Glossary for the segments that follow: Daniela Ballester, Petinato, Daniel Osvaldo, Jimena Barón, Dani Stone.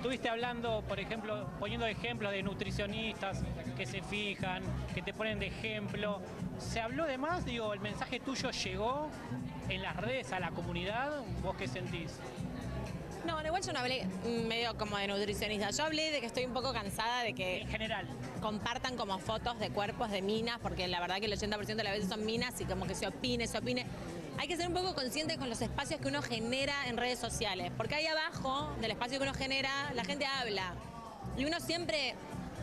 Estuviste hablando, por ejemplo, poniendo ejemplos de nutricionistas que se fijan, que te ponen de ejemplo. ¿Se habló de más? Digo, ¿el mensaje tuyo llegó en las redes a la comunidad? ¿Vos qué sentís? No, igual yo no hablé medio como de nutricionista. Yo hablé de que estoy un poco cansada de que... En general. Compartan como fotos de cuerpos de minas, porque la verdad que el 80% de las veces son minas y como que se opine. Hay que ser un poco conscientes con los espacios que uno genera en redes sociales, porque ahí abajo del espacio que uno genera, la gente habla. Y uno siempre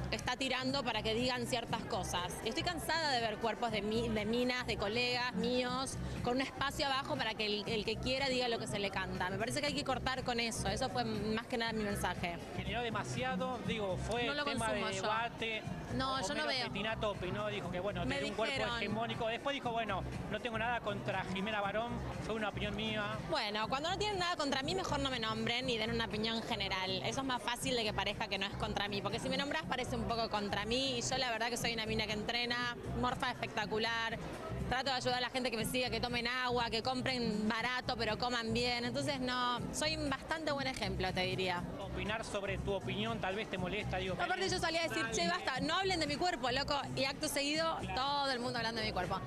está tirando para que digan ciertas cosas. Y estoy cansada de ver cuerpos de minas, de colegas míos, con un espacio abajo para que el que quiera diga lo que se le canta. Me parece que hay que cortar con eso. Eso fue más que nada mi mensaje. ¿Generó demasiado? Digo, fue no el tema de debate... No, yo no veo. Petinato opinó, dijo que bueno, tiene un cuerpo hegemónico. Después dijo, bueno, no tengo nada contra Jimena Barón, fue una opinión mía. Bueno, cuando no tienen nada contra mí, mejor no me nombren y den una opinión general. Eso es más fácil de que parezca que no es contra mí, porque si me nombras parece un poco contra mí. Y yo la verdad que soy una mina que entrena, morfa espectacular. Trato de ayudar a la gente que me siga, que tomen agua, que compren barato, pero coman bien. Entonces, no, soy bastante buen ejemplo, te diría. Opinar sobre tu opinión tal vez te molesta, digo. Aparte yo salía a decir, che, basta, no hablen de mi cuerpo, loco. Y acto seguido, claro, todo el mundo hablando de mi cuerpo.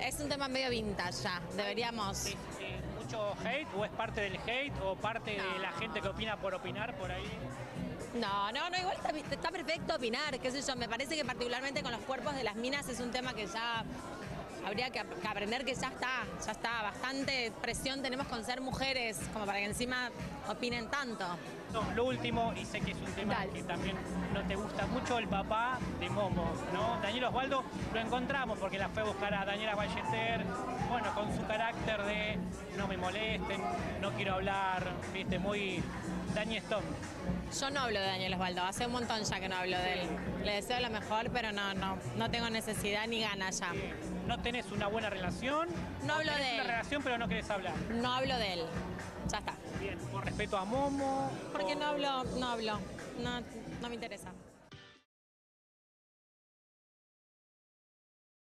Es un tema medio vintage ya, deberíamos... Sí, sí. ¿Mucho hate o es parte del hate o parte de la gente que opina por opinar por ahí? No, igual está perfecto opinar, qué sé yo. Me parece que particularmente con los cuerpos de las minas es un tema que ya... Habría que aprender que ya está, bastante presión tenemos con ser mujeres, como para que encima opinen tanto. No, lo último, y sé que es un tema que también no te gusta mucho, el papá de Momo, ¿no? Daniel Osvaldo lo encontramos porque la fue a buscar a Daniela Ballester, bueno, con su carácter de no me molesten, no quiero hablar, viste, muy... Dani Stone. Yo no hablo de Daniel Osvaldo, hace un montón ya que no hablo de él. Le deseo lo mejor, pero no tengo necesidad ni ganas ya. ¿No tenés una buena relación? No hablo de él. Una relación, pero no querés hablar. No hablo de él, ya está. Bien, con respeto a Momo. Porque no hablo, no me interesa.